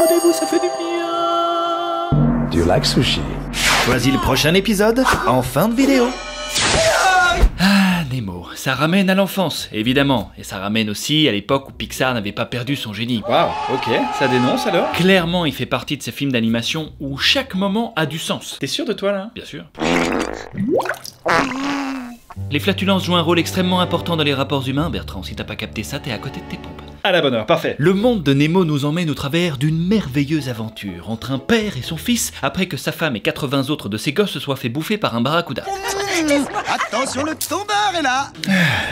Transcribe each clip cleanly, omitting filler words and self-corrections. abonnez-vous, ça fait du bien. Do you like sushi? Choisis le prochain épisode en fin de vidéo. Nemo, ça ramène à l'enfance, évidemment, et ça ramène aussi à l'époque où Pixar n'avait pas perdu son génie. Waouh, ok, ça dénonce alors? Clairement, il fait partie de ces films d'animation où chaque moment a du sens. T'es sûr de toi là? Bien sûr. Les flatulences jouent un rôle extrêmement important dans les rapports humains, Bertrand, si t'as pas capté ça, t'es à côté de tes pompes. À la bonne heure, parfait. Le monde de Nemo nous emmène au travers d'une merveilleuse aventure entre un père et son fils après que sa femme et 80 autres de ses gosses se soient fait bouffer par un barracuda. Attention, le standard est là.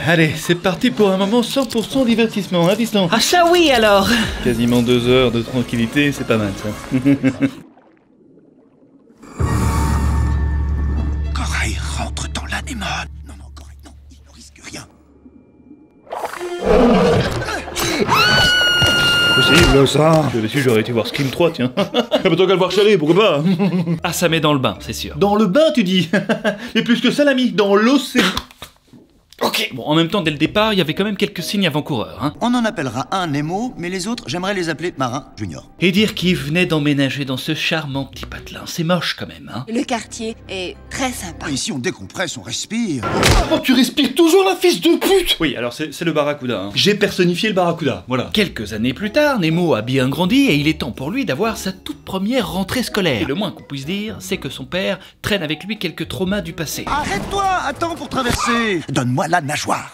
Allez, c'est parti pour un moment 100% divertissement, hein, Disney? Ah ça oui alors. Quasiment 2 heures de tranquillité, c'est pas mal ça. Corail rentre dans l'anémone. Non, non, Corail, non, il ne risque rien. Possible ça. Je suis, j'aurais été voir Scream 3, tiens. Mais tant qu'à le voir chaler, pourquoi pas? Ah, ça met dans le bain, c'est sûr. Dans le bain, tu dis? Et plus que ça, l'ami, dans l'océan. Ok. Bon, en même temps, dès le départ, il y avait quand même quelques signes avant-coureurs, hein. On en appellera un Nemo, mais les autres, j'aimerais les appeler Marin Junior. Et dire qu'il venait d'emménager dans ce charmant petit patelin, c'est moche quand même, hein. Le quartier est très sympa. Et ici, on décompresse, on respire. Oh, tu respires toujours, la fils de pute! Oui, alors c'est le barracuda, hein. J'ai personnifié le barracuda, voilà. Quelques années plus tard, Nemo a bien grandi et il est temps pour lui d'avoir sa toute première rentrée scolaire. Et le moins qu'on puisse dire, c'est que son père traîne avec lui quelques traumas du passé. Arrête-toi, attends pour traverser. Donne-moi la nageoire.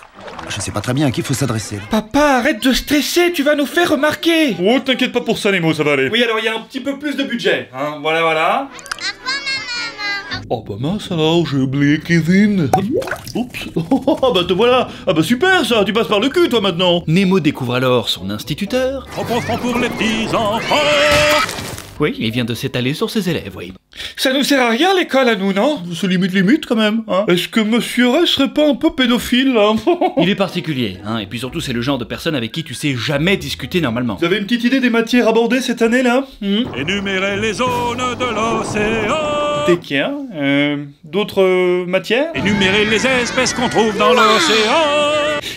Je sais pas très bien à qui faut s'adresser. Papa, arrête de stresser, tu vas nous faire remarquer. Oh, t'inquiète pas pour ça, Nemo, ça va aller. Oui, alors il y a un petit peu plus de budget, hein, voilà, voilà. Oh bah mince alors, j'ai oublié Kevin. Oups, oh bah te voilà. Ah bah super ça, tu passes par le cul toi maintenant. Nemo découvre alors son instituteur. Profond pour les petits enfants. Oui, il vient de s'étaler sur ses élèves, oui. Ça nous sert à rien l'école à nous, non? C'est limite quand même, hein. Est-ce que Monsieur Ray serait pas un peu pédophile, hein? Il est particulier, hein, et puis surtout c'est le genre de personne avec qui tu sais jamais discuter normalement. Vous avez une petite idée des matières abordées cette année, là? Énumérer les zones de l'océan. Desquelles? D'autres matières? Énumérer les espèces qu'on trouve dans l'océan.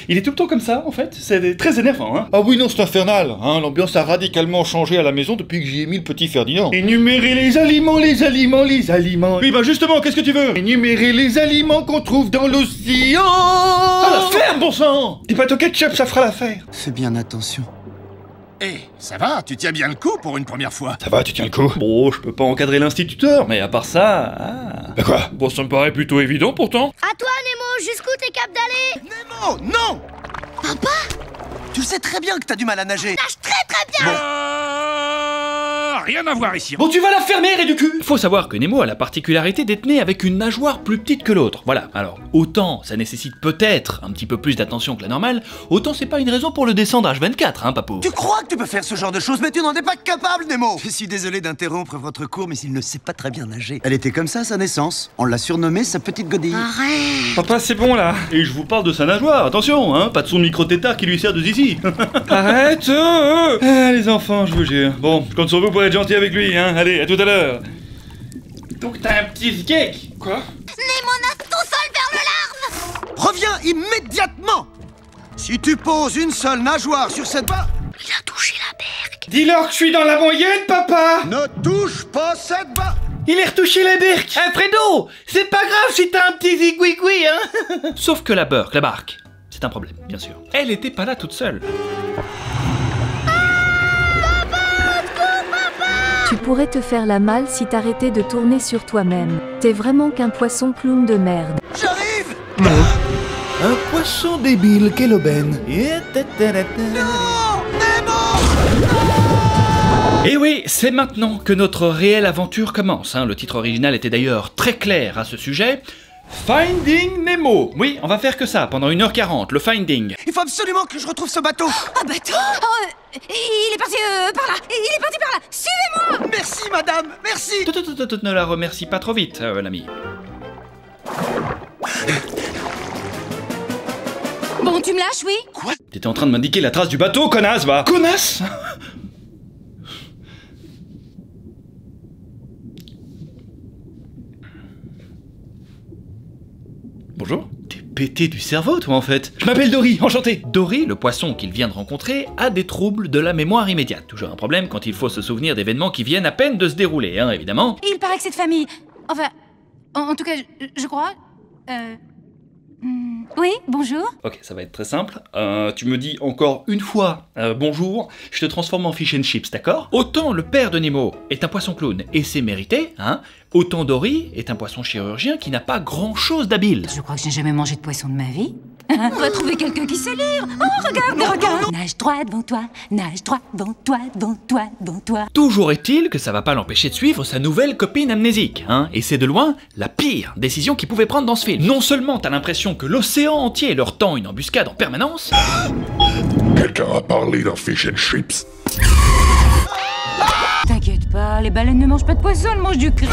Il est tout le temps comme ça, en fait, c'est très énervant, hein. Ah oui, non, c'est infernal, hein, l'ambiance a radicalement changé à la maison depuis que j'y ai mis le petit Ferdinand. Énumérer les aliments, les aliments, les aliments. Oui, bah justement, qu'est-ce que tu veux? Énumérer les aliments qu'on trouve dans l'océan. Ah, la ferme, bon sang. Des pâtes au ketchup, ça fera l'affaire. Fais bien attention. Eh, hey, ça va, tu tiens bien le coup pour une première fois. Ça va, tu tiens le coup. Bon, je peux pas encadrer l'instituteur, mais à part ça... Ah... Bah quoi? Bon, ça me paraît plutôt évident, pourtant. À toi, Nemo, jusqu'où t'es capable d'aller? Nemo, non! Papa? Tu sais très bien que t'as du mal à nager. Nage très très bien. Bon. Rien à voir ici. Bon, tu vas la fermer, et du cul. Faut savoir que Nemo a la particularité d'être né avec une nageoire plus petite que l'autre. Voilà, alors, autant ça nécessite peut-être un petit peu plus d'attention que la normale, autant c'est pas une raison pour le descendre à H24, hein, papou. Tu crois que tu peux faire ce genre de choses, mais tu n'en es pas capable, Nemo. Je suis désolé d'interrompre votre cours, mais il ne sait pas très bien nager. Elle était comme ça à sa naissance. On l'a surnommée sa petite godille. Arrête. Papa, c'est bon, là. Et je vous parle de sa nageoire, attention, hein, pas de son micro-tétard qui lui sert de zizi. Arrête, ah, les enfants, je vous jure. Bon, je compte sur vous pour être gentil avec lui, hein. Allez, à tout à l'heure. Donc t'as un petit cake. Quoi? Nemo nage tout seul vers le large. Reviens immédiatement. Si tu poses une seule nageoire sur cette barre... Il a touché la bergue. Dis-leur que je suis dans la moyenne, papa. Ne touche pas cette barre. Il est retouché la berque. Hein, Fredo, c'est pas grave si t'as un petit zigouigoui, hein. Sauf que la barque, c'est un problème, bien sûr. Elle était pas là toute seule. Tu pourrais te faire la malle si t'arrêtais de tourner sur toi-même. T'es vraiment qu'un poisson clown de merde. J'arrive. Un poisson débile, quelle aubaine. Non, Nemo! Et oui, c'est maintenant que notre réelle aventure commence, hein. Le titre original était d'ailleurs très clair à ce sujet. Finding Nemo. Oui, on va faire que ça pendant 1h40, le Finding. Il faut absolument que je retrouve ce bateau. Un bateau? Il est parti par là. Il est parti par là. Suivez-moi. Merci, madame. Merci. Ne la remercie pas trop vite, l'ami. Bon, tu me lâches, oui? Quoi? T'étais en train de m'indiquer la trace du bateau, connasse, va. Connasse? Bonjour. T'es pété du cerveau, toi, en fait. Je m'appelle Dory, enchanté. Dory, le poisson qu'il vient de rencontrer, a des troubles de la mémoire immédiate. Toujours un problème quand il faut se souvenir d'événements qui viennent à peine de se dérouler, hein, évidemment. Il paraît que cette famille... Enfin, en tout cas, je crois... Oui, bonjour. Ok, ça va être très simple. Tu me dis encore une fois bonjour, je te transforme en fish and chips, d'accord? Autant le père de Nemo est un poisson clown et c'est mérité, hein, autant Dory est un poisson chirurgien qui n'a pas grand chose d'habile. Je crois que j'ai jamais mangé de poisson de ma vie. On va trouver quelqu'un qui sait lire. Oh, regarde, non, regarde. Non. Nage droit devant toi, nage droit devant toi, devant toi, devant toi. Toujours est-il que ça va pas l'empêcher de suivre sa nouvelle copine amnésique, hein. Et c'est de loin la pire décision qu'il pouvait prendre dans ce film. Non seulement t'as l'impression que l'océan entier leur tend une embuscade en permanence... Ah, quelqu'un a parlé d'un fish and chips. T'inquiète pas, les baleines ne mangent pas de poisson, elles mangent du cri.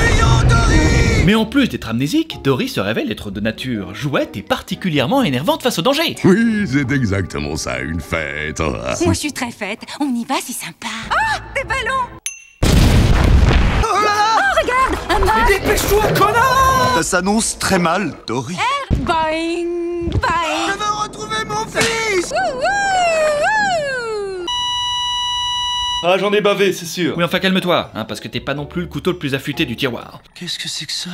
Mais en plus d'être amnésique, Dory se révèle être de nature jouette et particulièrement énervante face au danger. Oui, c'est exactement ça, une fête. Moi je suis très fête, on y va, c'est sympa. Ah, des ballons. Oh là là. Oh, regarde, un mal. Mais dépêche-toi, connard. Ça s'annonce très mal, Dory. Boing, boing. Je veux retrouver mon fils. Ah, j'en ai bavé, c'est sûr. Oui, enfin, calme-toi, hein, parce que t'es pas non plus le couteau le plus affûté du tiroir. Qu'est-ce que c'est que ça?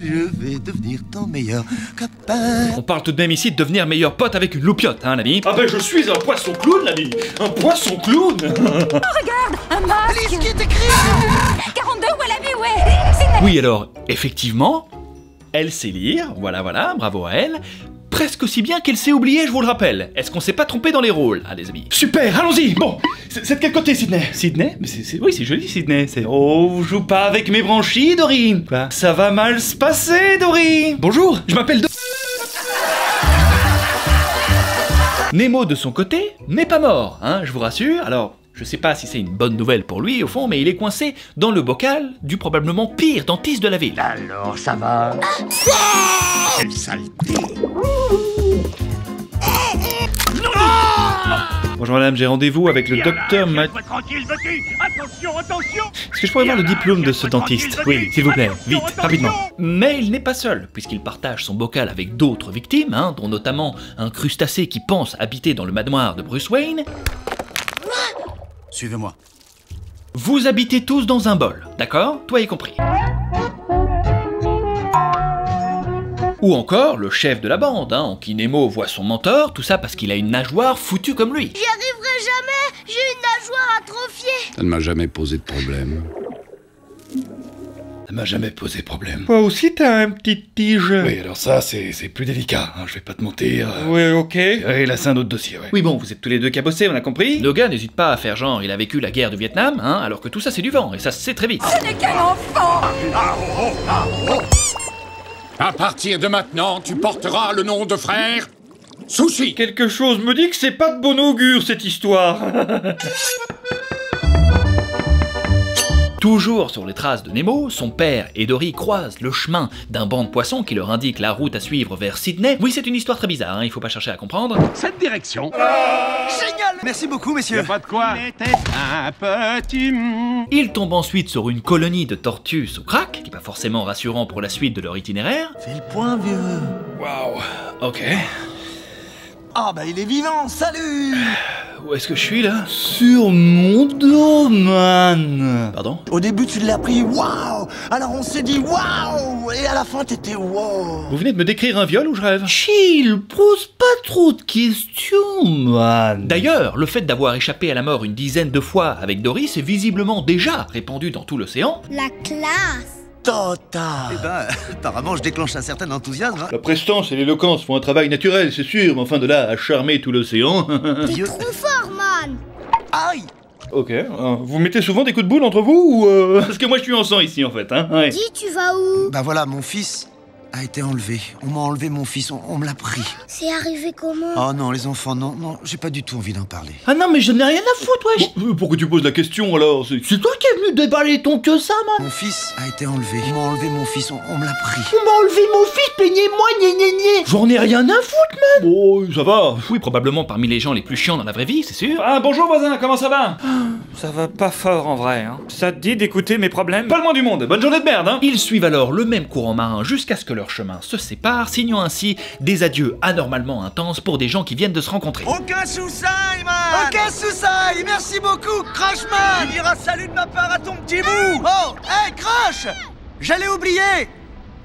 Je vais devenir ton meilleur copain. On parle tout de même ici de devenir meilleur pote avec une loupiote, hein, l'ami. Ah ben, je suis un poisson clown, l'ami. Un poisson clown. Oh, regarde, un masque. Alice, qui est écrit 42, Wallaby, ouais. Oui, alors, effectivement, elle sait lire, voilà, voilà, bravo à elle. Presque aussi bien qu'elle s'est oubliée, je vous le rappelle. Est-ce qu'on s'est pas trompé dans les rôles? Ah, les amis. Super, allons-y. Bon, c'est de quel côté, Sydney? Sydney? Mais oui, c'est joli, Sydney. Oh, vous jouez pas avec mes branchies, Dory. Quoi? Ça va mal se passer, Dory. Bonjour, je m'appelle Dory. Nemo, de son côté, n'est pas mort, hein, je vous rassure. Alors... je sais pas si c'est une bonne nouvelle pour lui, au fond, mais il est coincé dans le bocal du probablement pire dentiste de la ville. Alors, ça va? Quelle saleté! Bonjour madame, j'ai rendez-vous avec le docteur Matt... Attention, attention. Est-ce que je pourrais voir le diplôme de ce dentiste? Oui, s'il vous plaît, vite, rapidement. Mais il n'est pas seul, puisqu'il partage son bocal avec d'autres victimes, hein, dont notamment un crustacé qui pense habiter dans le manoir de Bruce Wayne. Suivez-moi. Vous habitez tous dans un bol, d'accord? Toi y compris. Ou encore le chef de la bande, hein, en qui Nemo voit son mentor, tout ça parce qu'il a une nageoire foutue comme lui. J'y arriverai jamais, j'ai une nageoire atrophiée. Ça ne m'a jamais posé de problème. Ça m'a jamais posé problème. Toi aussi t'as un petit tige. Oui, alors ça c'est plus délicat, hein, je vais pas te mentir. Oui, ok. Oui, là c'est un autre dossier, ouais. Oui bon, vous êtes tous les deux cabossés, on a compris. Le gars n'hésite pas à faire genre il a vécu la guerre du Vietnam, hein, alors que tout ça c'est du vent, et ça se sait très vite. Ce n'est qu'un enfant. À partir de maintenant, tu porteras le nom de frère Sushi. Quelque chose me dit que c'est pas de bon augure cette histoire. Toujours sur les traces de Nemo, son père et Dory croisent le chemin d'un banc de poissons qui leur indique la route à suivre vers Sydney. Oui, c'est une histoire très bizarre, hein, il faut pas chercher à comprendre. Cette direction. Ah, génial. Merci beaucoup, messieurs. Y'a pas de quoi. Un petit... Ils tombent ensuite sur une colonie de tortues sous crack, qui est pas forcément rassurant pour la suite de leur itinéraire. C'est le point, vieux. Waouh, ok. Ah bah il est vivant, salut. Où est-ce que je suis là? Sur mon dos, man. Pardon? Au début tu l'as pris, waouh. Alors on s'est dit waouh. Et à la fin t'étais waouh. Vous venez de me décrire un viol ou je rêve? Chill, pose pas trop de questions, man. D'ailleurs, le fait d'avoir échappé à la mort une dizaine de fois avec Dory est visiblement déjà répandu dans tout l'océan. La classe. Total. Eh ben, apparemment, je déclenche un certain enthousiasme. Hein. La prestance et l'éloquence font un travail naturel, c'est sûr, mais enfin de là à charmer tout l'océan... T'es trop fort, man. Aïe. Ok, vous mettez souvent des coups de boule entre vous ou... Parce que moi, je suis en sang ici, en fait, hein. Ouais. Dis, tu vas où? Bah voilà, mon fils a été enlevé. On m'a enlevé mon fils, on me l'a pris. C'est arrivé comment? Oh non, les enfants, non, non, j'ai pas du tout envie d'en parler. Ah non, mais je n'ai rien à foutre, wesh. Pourquoi tu poses la question, alors? C'est toi qui es venu déballer ton que ça, man. Mon fils a été enlevé. On m'a enlevé mon fils, on me l'a pris. On m'a enlevé mon fils, peignez-moi, gné. J'en ai rien à foutre, man. Oh, ça va. Oui, probablement parmi les gens les plus chiants dans la vraie vie, c'est sûr. Ah, bonjour, voisin, comment ça va? Ça va pas fort, en vrai, hein. Ça te dit d'écouter mes problèmes? Pas le moins du monde. Bonne journée de merde, hein. Ils suivent alors le même courant marin jusqu'à ce que leur leurs chemins se séparent, signant ainsi des adieux anormalement intenses pour des gens qui viennent de se rencontrer. Ok Soussaï, merci beaucoup, Crashman. Tu diras salut de ma part à ton petit bout. Oh, hey Crash, j'allais oublier.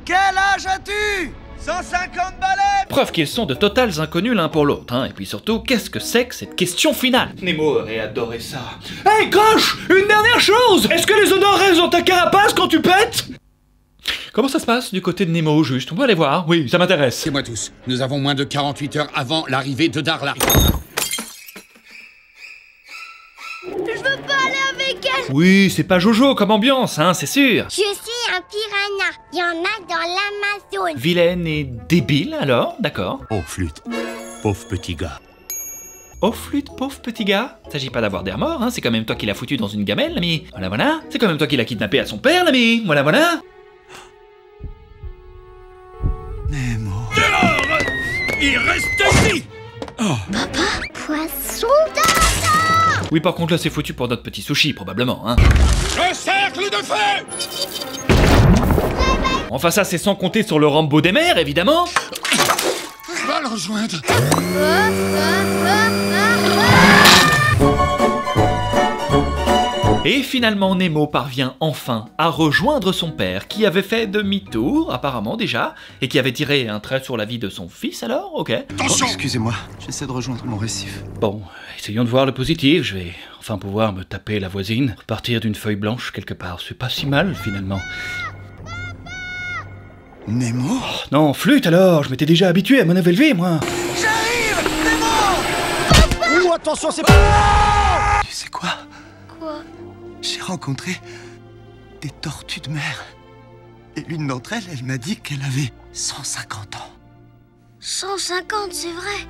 Quel âge as-tu? 150 balais. Preuve qu'ils sont de totales inconnus l'un pour l'autre, hein. Et puis surtout, qu'est-ce que c'est que cette question finale? Nemo aurait adoré ça. Hey Crash, une dernière chose. Est-ce que les odeurs restent dans ta carapace quand tu pètes? Comment ça se passe du côté de Nemo au juste? On peut aller voir, oui, ça m'intéresse. C'est moi tous, nous avons moins de 48 heures avant l'arrivée de Darla. Oui, c'est pas Jojo comme ambiance, hein, c'est sûr. Je suis un piranha, il y en a dans l'Amazone. Vilaine et débile alors, d'accord. Oh flûte, pauvre petit gars. Oh flûte, pauvre petit gars. S'agit pas d'avoir des remords, hein, c'est quand même toi qui l'as foutu dans une gamelle, l'ami. Voilà, voilà. C'est quand même toi qui l'as kidnappé à son père, l'ami. Voilà, voilà. Nemo. Alors, il reste ici. Oh. Papa, poisson d'or. Oui, par contre, là, c'est foutu pour notre petit sushi, probablement, hein. Le cercle de feu! Enfin, ça, c'est sans compter sur le Rambo des mers, évidemment. Je vais le rejoindre. Et finalement, Nemo parvient enfin à rejoindre son père, qui avait fait demi-tour, apparemment, déjà, et qui avait tiré un trait sur la vie de son fils, alors, ok. Attention ! Excusez-moi, j'essaie de rejoindre mon récif. Bon, essayons de voir le positif, je vais enfin pouvoir me taper la voisine, partir d'une feuille blanche quelque part, c'est pas si mal, finalement. Nemo ? Oh, non, flûte, alors, je m'étais déjà habitué à ma nouvelle vie, moi. J'arrive, Nemo ! Oh, attention, c'est pas... Tu sais quoi ? Quoi ? J'ai rencontré des tortues de mer. Et l'une d'entre elles, elle m'a dit qu'elle avait 150 ans. 150, c'est vrai?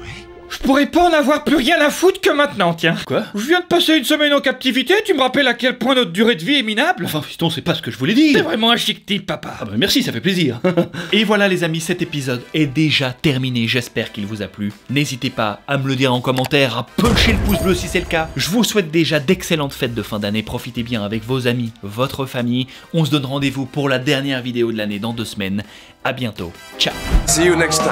Oui. Je pourrais pas en avoir plus rien à foutre que maintenant, tiens. Quoi? Je viens de passer une semaine en captivité, tu me rappelles à quel point notre durée de vie est minable? Enfin, fiston, c'est pas ce que je voulais dire. T'es vraiment un chic type, papa. Ah bah merci, ça fait plaisir. Et voilà les amis, cet épisode est déjà terminé, j'espère qu'il vous a plu. N'hésitez pas à me le dire en commentaire, à puncher le pouce bleu si c'est le cas. Je vous souhaite déjà d'excellentes fêtes de fin d'année, profitez bien avec vos amis, votre famille. On se donne rendez-vous pour la dernière vidéo de l'année dans 2 semaines. À bientôt, ciao. See you next time.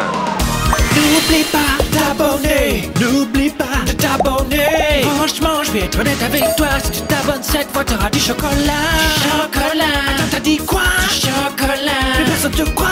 N'oublie pas t'abonner, n'oublie pas de t'abonner. Franchement, je vais être honnête avec toi, si tu t'abonnes 7 fois, t'auras du chocolat. Chocolat. Attends, t'as dit quoi? Chocolat. Plus personne te croit.